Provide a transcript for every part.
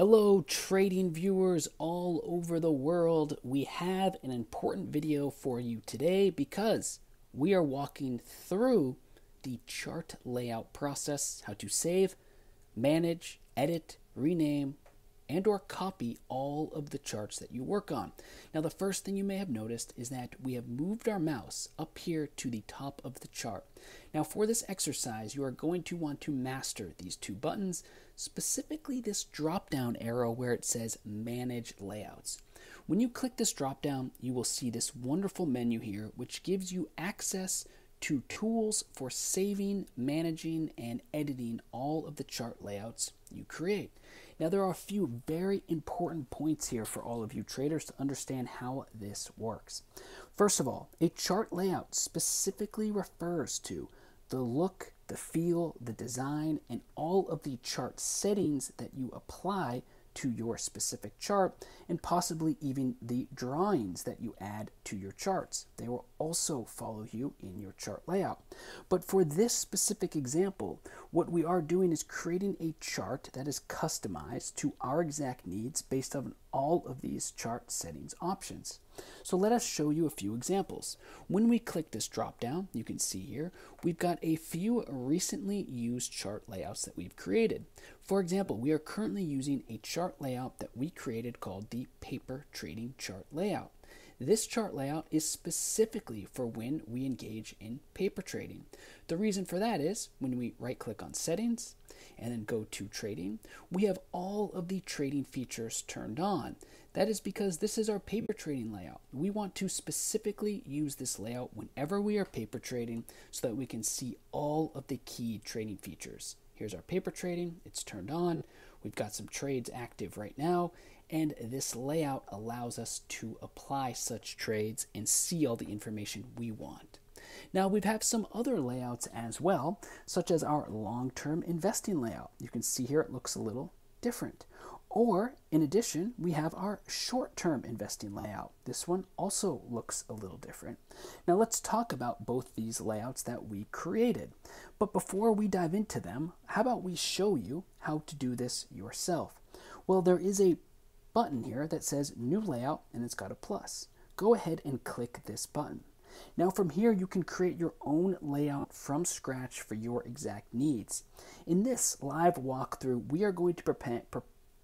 Hello trading viewers all over the world. We have an important video for you today because we are walking through the chart layout process, how to save, manage, edit, rename, and or copy all of the charts that you work on. Now the first thing you may have noticed is that we have moved our mouse up here to the top of the chart. Now for this exercise, you are going to want to master these two buttons, specifically this drop-down arrow where it says Manage Layouts. When you click this drop-down, you will see this wonderful menu here, which gives you access to tools for saving, managing, and editing all of the chart layouts you create. Now, there are a few very important points here for all of you traders to understand how this works. First of all, a chart layout specifically refers to the look, the feel, the design, and all of the chart settings that you apply to your specific chart, and possibly even the drawings that you add to your charts. They will also follow you in your chart layout. But for this specific example, what we are doing is creating a chart that is customized to our exact needs based on all of these chart settings options. So let us show you a few examples. When we click this drop down, you can see here, we've got a few recently used chart layouts that we've created. For example, we are currently using a chart layout that we created called the paper trading chart layout. This chart layout is specifically for when we engage in paper trading. The reason for that is when we right click on settings and then go to trading, we have all of the trading features turned on. That is because this is our paper trading layout. We want to specifically use this layout whenever we are paper trading so that we can see all of the key trading features. Here's our paper trading, it's turned on. We've got some trades active right now, and this layout allows us to apply such trades and see all the information we want. Now we have some other layouts as well, such as our long-term investing layout. You can see here it looks a little different. Or in addition, we have our short-term investing layout. This one also looks a little different. Now let's talk about both these layouts that we created. But before we dive into them, how about we show you how to do this yourself? Well, there is a button here that says new layout and it's got a plus. Go ahead and click this button. Now from here, you can create your own layout from scratch for your exact needs. In this live walkthrough, we are going to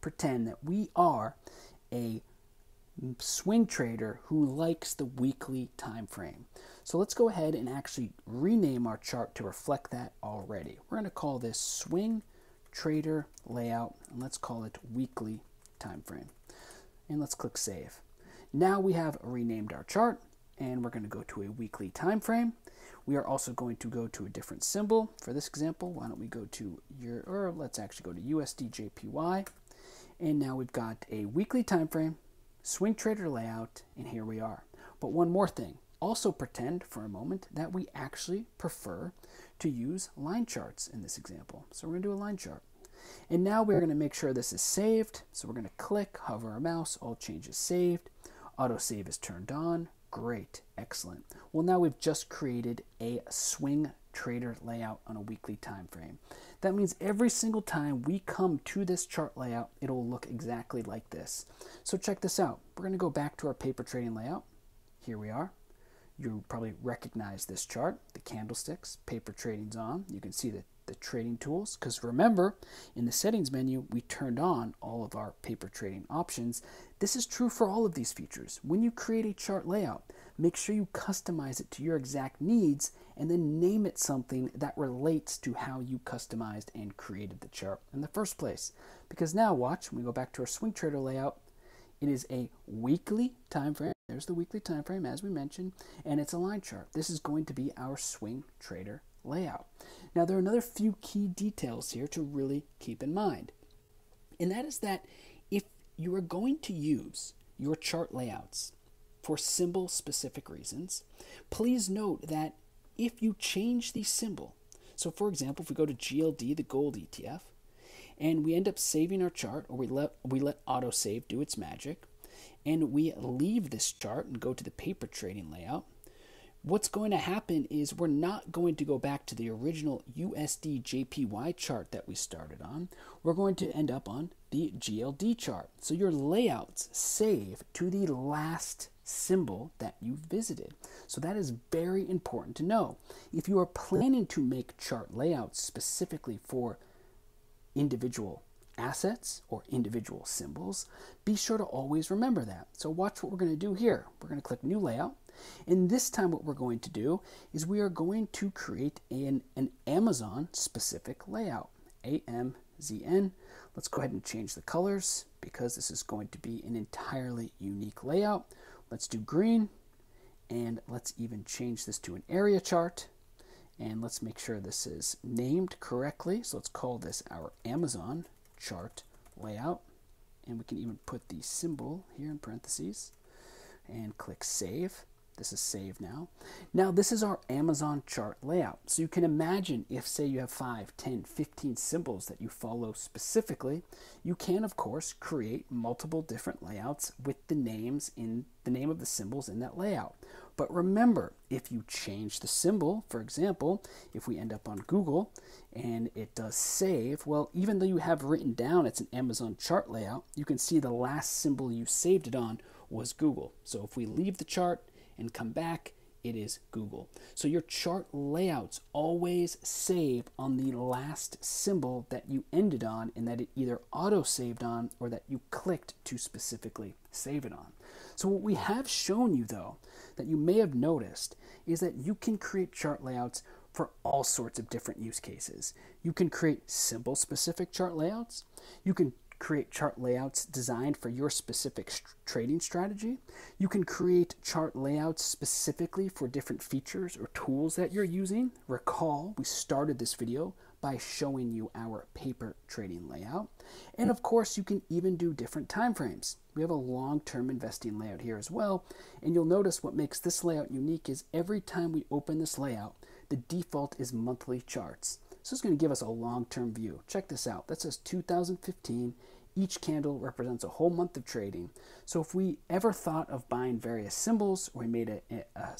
pretend that we are a swing trader who likes the weekly time frame. So let's go ahead and actually rename our chart to reflect that already. We're going to call this swing trader layout, and let's call it weekly time frame. And let's click save. Now we have renamed our chart, and we're going to go to a weekly time frame. We are also going to go to a different symbol. For this example, why don't we go to let's actually go to USDJPY. And now we've got a weekly time frame, swing trader layout, and here we are. But one more thing, also pretend for a moment that we actually prefer to use line charts in this example. So we're going to do a line chart. And now we're going to make sure this is saved. So we're going to click, hover our mouse, all changes saved, auto save is turned on. Great, excellent. Well, now we've just created a swing trader layout on a weekly time frame. That means every single time we come to this chart layout, it'll look exactly like this. So check this out. We're going to go back to our paper trading layout. Here we are. You probably recognize this chart, the candlesticks, paper trading's on. You can see the trading tools, because remember, in the settings menu, we turned on all of our paper trading options. This is true for all of these features. When you create a chart layout, make sure you customize it to your exact needs and then name it something that relates to how you customized and created the chart in the first place. Because now watch, when we go back to our swing trader layout, it is a weekly time frame. There's the weekly time frame as we mentioned, and it's a line chart. This is going to be our swing trader layout. Now there are another few key details here to really keep in mind. And that is that if you are going to use your chart layouts for symbol specific reasons, please note that if you change the symbol, so for example, if we go to GLD, the gold ETF, and we end up saving our chart, or we let autosave do its magic, and we leave this chart and go to the paper trading layout, what's going to happen is we're not going to go back to the original USDJPY chart that we started on. We're going to end up on the GLD chart. So your layouts save to the last symbol that you visited. So that is very important to know. If you are planning to make chart layouts specifically for individual assets or individual symbols, be sure to always remember that. So watch what we're going to do here. We're going to click new layout, and this time what we're going to do is we are going to create an Amazon specific layout, AMZN. Let's go ahead and change the colors because this is going to be an entirely unique layout. Let's do green, and let's even change this to an area chart, and let's make sure this is named correctly. So let's call this our Amazon chart layout, and we can even put the symbol here in parentheses and click save. This is saved now. Now this is our Amazon chart layout. So you can imagine if say you have 5, 10, 15 symbols that you follow specifically, you can of course create multiple different layouts with the names in the name of the symbols in that layout. But remember, if you change the symbol, for example, if we end up on Google and it does save, well, even though you have written down it's an Amazon chart layout, you can see the last symbol you saved it on was Google. So if we leave the chart and come back, it is Google. So your chart layouts always save on the last symbol that you ended on and that it either auto-saved on or that you clicked to specifically save it on. So what we have shown you though, that you may have noticed, is that you can create chart layouts for all sorts of different use cases. You can create symbol specific chart layouts. You can create chart layouts designed for your specific trading strategy. You can create chart layouts specifically for different features or tools that you're using. Recall, we started this video by showing you our paper trading layout. And of course, you can even do different time frames. We have a long-term investing layout here as well. And you'll notice what makes this layout unique is every time we open this layout, the default is monthly charts. So it's going to give us a long-term view. Check this out. That says 2015. Each candle represents a whole month of trading. So if we ever thought of buying various symbols, or we made a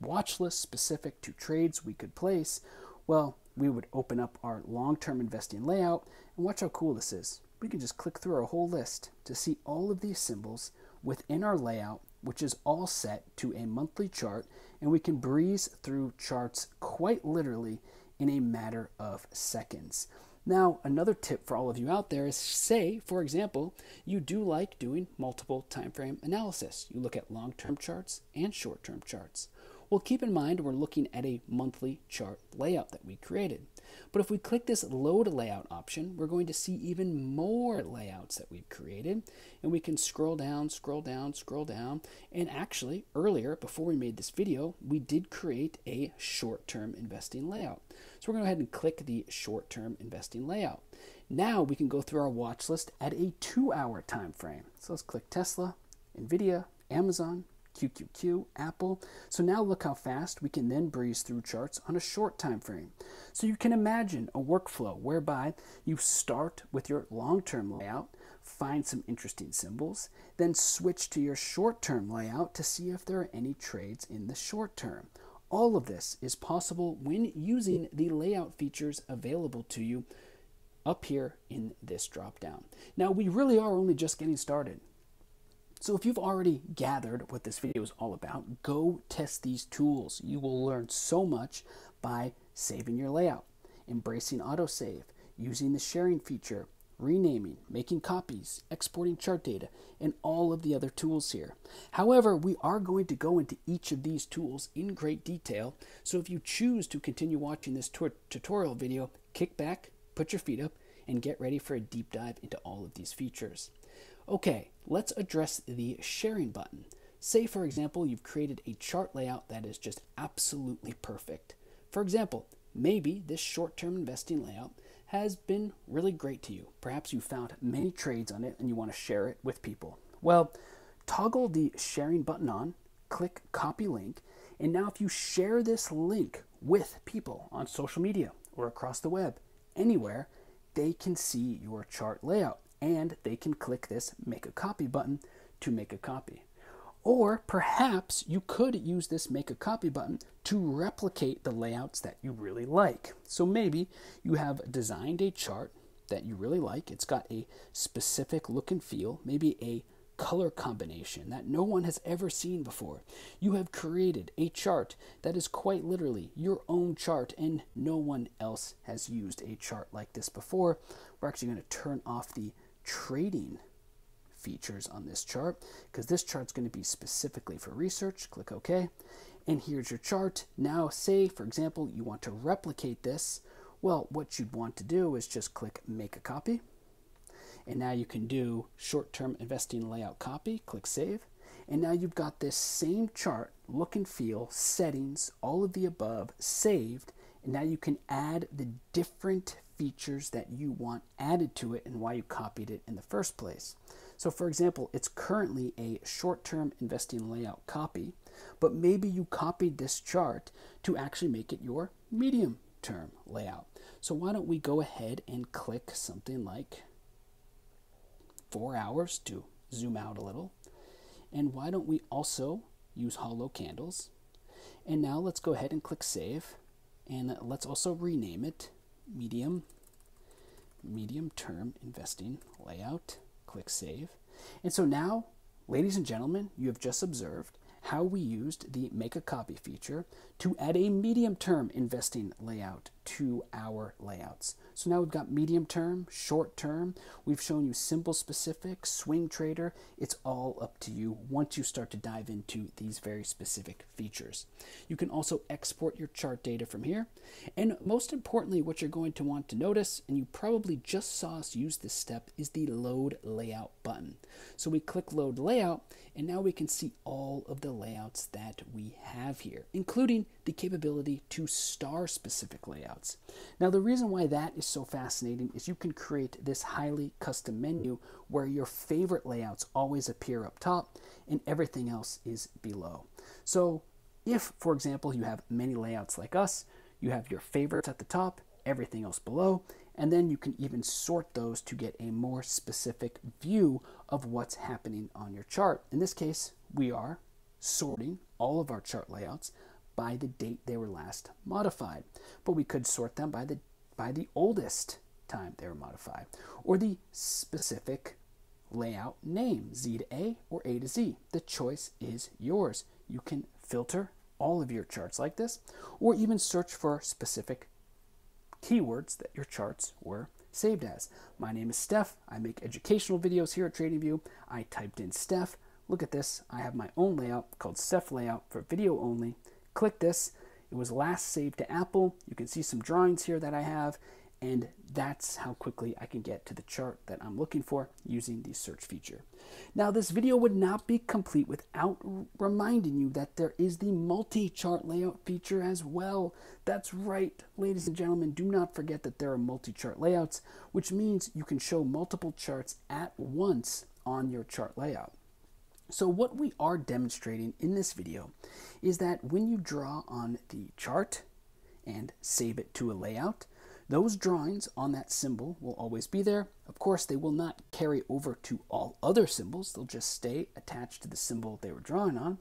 watch list specific to trades we could place, well, we would open up our long-term investing layout, and watch how cool this is. We can just click through our whole list to see all of these symbols within our layout, which is all set to a monthly chart, and we can breeze through charts quite literally in a matter of seconds. Now, another tip for all of you out there is, say, for example, you do like doing multiple time frame analysis. You look at long-term charts and short-term charts. Well, keep in mind we're looking at a monthly chart layout that we created. But if we click this load layout option, we're going to see even more layouts that we've created, and we can scroll down, scroll down, scroll down. And actually earlier, before we made this video, we did create a short-term investing layout. So we're going to go ahead and click the short-term investing layout. Now we can go through our watch list at a 2-hour time frame. So let's click Tesla, NVIDIA, AMZN, QQQ, Apple. So now look how fast we can then breeze through charts on a short time frame. So you can imagine a workflow whereby you start with your long-term layout, find some interesting symbols, then switch to your short-term layout to see if there are any trades in the short term. All of this is possible when using the layout features available to you up here in this drop-down. Now, we really are only just getting started. So if you've already gathered what this video is all about, go test these tools. You will learn so much by saving your layout, embracing autosave, using the sharing feature, renaming, making copies, exporting chart data, and all of the other tools here. However, we are going to go into each of these tools in great detail. So if you choose to continue watching this tutorial video, kick back, put your feet up, and get ready for a deep dive into all of these features. Okay, let's address the sharing button. Say, for example, you've created a chart layout that is just absolutely perfect. For example, maybe this short-term investing layout has been really great to you. Perhaps you found many trades on it and you want to share it with people. Well, toggle the sharing button on, click copy link, and now if you share this link with people on social media or across the web, anywhere, they can see your chart layout. And they can click this make a copy button to make a copy. Or perhaps you could use this make a copy button to replicate the layouts that you really like. So maybe you have designed a chart that you really like. It's got a specific look and feel, maybe a color combination that no one has ever seen before. You have created a chart that is quite literally your own chart, and no one else has used a chart like this before. We're actually going to turn off the trading features on this chart because this chart's going to be specifically for research. Click OK. And here's your chart. Now say, for example, you want to replicate this. Well, what you'd want to do is just click Make a Copy. And now you can do short-term investing layout copy, click save. And now you've got this same chart, look and feel, settings, all of the above, saved. And now you can add the different features that you want added to it and why you copied it in the first place. So for example, it's currently a short-term investing layout copy, but maybe you copied this chart to actually make it your medium-term layout. So why don't we go ahead and click something like 4 hours to zoom out a little. And why don't we also use hollow candles? And now let's go ahead and click save. And let's also rename it medium term investing layout. Click save. And so now, ladies and gentlemen, you have just observed how we used the make a copy feature to add a medium term investing layout to our layouts. So now we've got medium term, short term. We've shown you simple specific, swing trader. It's all up to you once you start to dive into these very specific features. You can also export your chart data from here. And most importantly, what you're going to want to notice, and you probably just saw us use this step, is the load layout button. So we click load layout, and now we can see all of the layouts that we have here, including the capability to star specific layouts. Now, the reason why that is so fascinating is you can create this highly custom menu where your favorite layouts always appear up top and everything else is below. So if, for example, you have many layouts like us, you have your favorites at the top, everything else below, and then you can even sort those to get a more specific view of what's happening on your chart. In this case, we are sorting all of our chart layouts by the date they were last modified, but we could sort them by the oldest time they were modified, or the specific layout name, Z to A or A to Z. The choice is yours. You can filter all of your charts like this, or even search for specific keywords that your charts were saved as. My name is Steph. I make educational videos here at TradingView. I typed in Steph. Look at this. I have my own layout called Steph Layout for video only. Click this. It was last saved to Apple. You can see some drawings here that I have, and that's how quickly I can get to the chart that I'm looking for using the search feature. Now, this video would not be complete without reminding you that there is the multi-chart layout feature as well. That's right, ladies and gentlemen, do not forget that there are multi-chart layouts, which means you can show multiple charts at once on your chart layout. So what we are demonstrating in this video is that when you draw on the chart and save it to a layout, those drawings on that symbol will always be there. Of course, they will not carry over to all other symbols. They'll just stay attached to the symbol they were drawing on,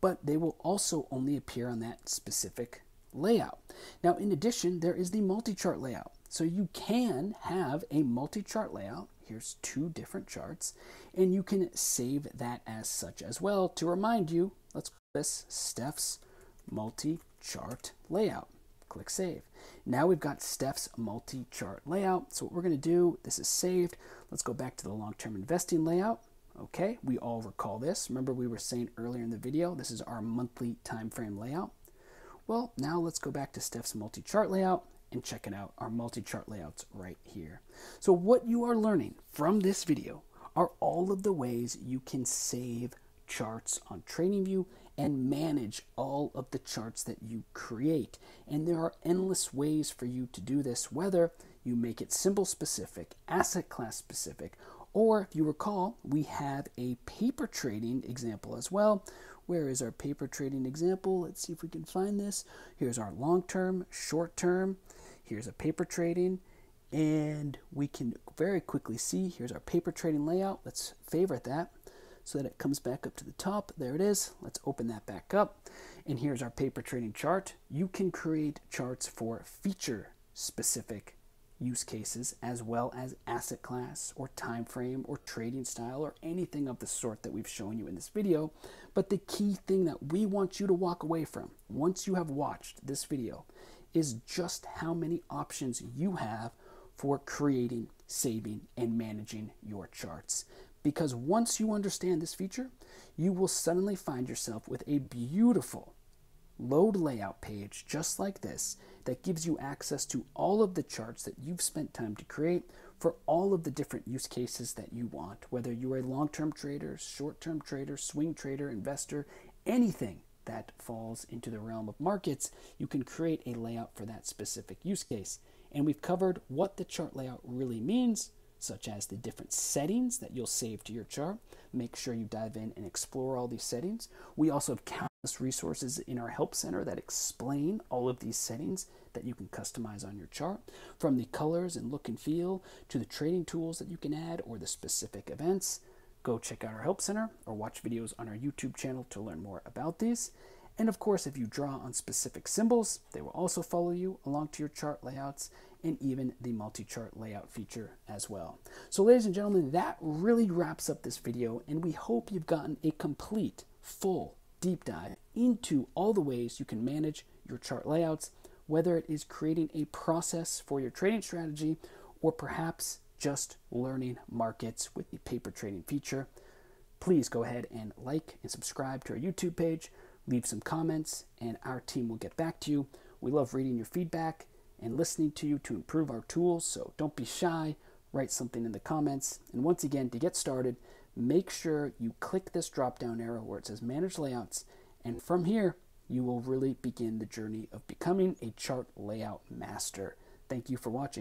but they will also only appear on that specific layout. Now, in addition, there is the multi-chart layout. So you can have a multi-chart layout. Here's two different charts, and you can save that as such as well. To remind you, let's call this Steph's multi-chart layout. Click save. Now we've got Steph's multi-chart layout. So what we're going to do, this is saved. Let's go back to the long-term investing layout. Okay, we all recall this. Remember we were saying earlier in the video, this is our monthly time frame layout. Well, now let's go back to Steph's multi-chart layout and check it out, our multi-chart layouts right here. So what you are learning from this video are all of the ways you can save charts on TradingView and manage all of the charts that you create. And there are endless ways for you to do this, whether you make it symbol specific, asset class specific, or if you recall, we have a paper trading example as well. Where is our paper trading example? Let's see if we can find this. Here's our long-term, short-term. Here's a paper trading, and we can very quickly see here's our paper trading layout. Let's favorite that so that it comes back up to the top. There it is. Let's open that back up, and here's our paper trading chart. You can create charts for feature specific use cases, as well as asset class or time frame or trading style or anything of the sort that we've shown you in this video. But the key thing that we want you to walk away from once you have watched this video is just how many options you have for creating, saving, and managing your charts. Because once you understand this feature, you will suddenly find yourself with a beautiful load layout page just like this that gives you access to all of the charts that you've spent time to create for all of the different use cases that you want, whether you're a long-term trader, short-term trader, swing trader, investor, anything that falls into the realm of markets, you can create a layout for that specific use case. And we've covered what the chart layout really means, such as the different settings that you'll save to your chart. Make sure you dive in and explore all these settings. We also have countless resources in our Help Center that explain all of these settings that you can customize on your chart, from the colors and look and feel to the trading tools that you can add or the specific events. Go check out our Help Center or watch videos on our YouTube channel to learn more about these. And of course, if you draw on specific symbols, they will also follow you along to your chart layouts and even the multi-chart layout feature as well. So ladies and gentlemen, that really wraps up this video, and we hope you've gotten a complete, full, deep dive into all the ways you can manage your chart layouts, whether it is creating a process for your trading strategy or perhaps just learning markets with the paper trading feature. Please go ahead and like and subscribe to our YouTube page, leave some comments, and our team will get back to you. We love reading your feedback and listening to you to improve our tools, so don't be shy, write something in the comments. And once again, to get started, make sure you click this drop-down arrow where it says Manage Layouts, and from here, you will really begin the journey of becoming a chart layout master. Thank you for watching.